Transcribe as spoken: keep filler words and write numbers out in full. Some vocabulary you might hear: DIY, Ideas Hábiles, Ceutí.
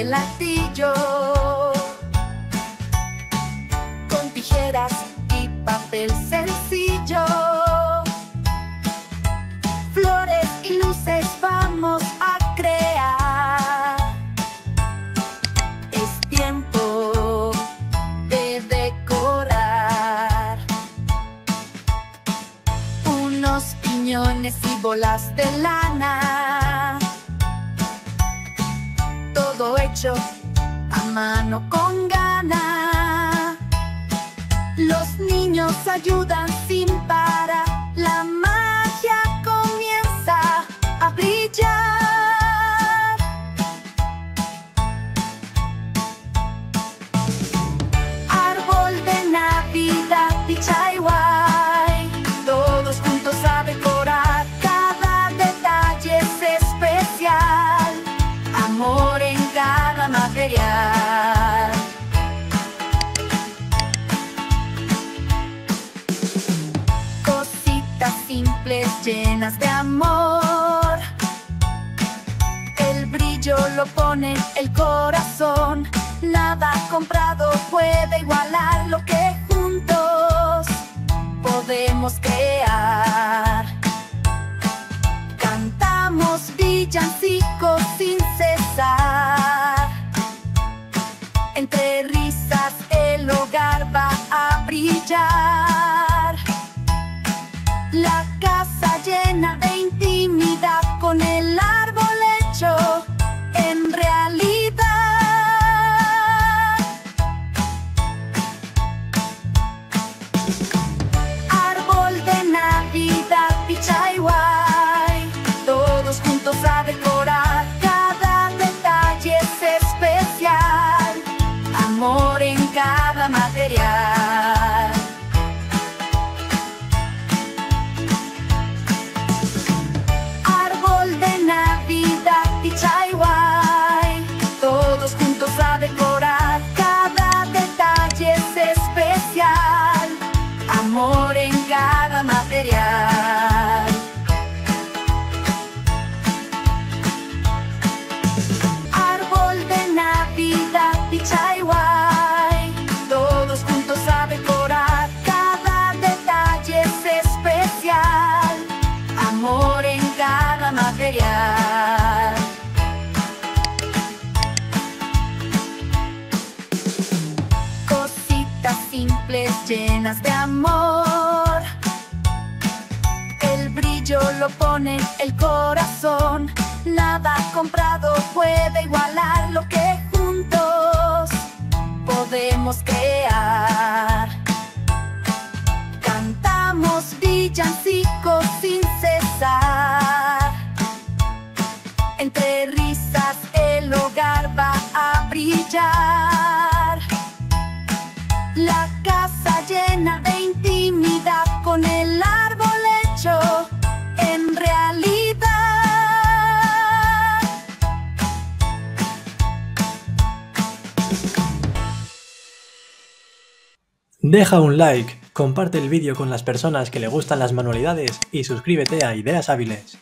el martillo, con tijeras y papel sencillo, flores y luces vamos a crear. Es tiempo de decorar, unos piñones y bolas de lana, todo hecho a mano con gana. Los niños ayudan sin parar. La magia comienza a brillar. Árbol de Navidad, D I Y. Todos juntos a decorar. Cada detalle es especial. Amor en cada material. Cositas simples llenas de amor. El brillo lo pone el corazón. Nada comprado puede igualar lo que juntos podemos crear. Cantamos villancicos sin cesar. Entre risas el hogar va a brillar. La casa llena de intimidad, con el árbol hecho en realidad. Árbol de Navidad, D I Y. A decorar, cada detalle es especial, amor en cada material. Árbol de Navidad, D I Y. Todos juntos a decorar, cada detalle es especial, amor en cada material. Todos juntos a decorar, cada detalle es especial, amor en cada material. Cositas simples llenas de amor. El brillo lo pone el corazón. Nada comprado puede igualar lo que podemos crear. Cantamos villancicos sin cesar. Entre risas el hogar va a brillar. La casa llena de intimidad, con el árbol hecho en realidad. Deja un like, comparte el vídeo con las personas que le gustan las manualidades y suscríbete a Ideas Hábiles.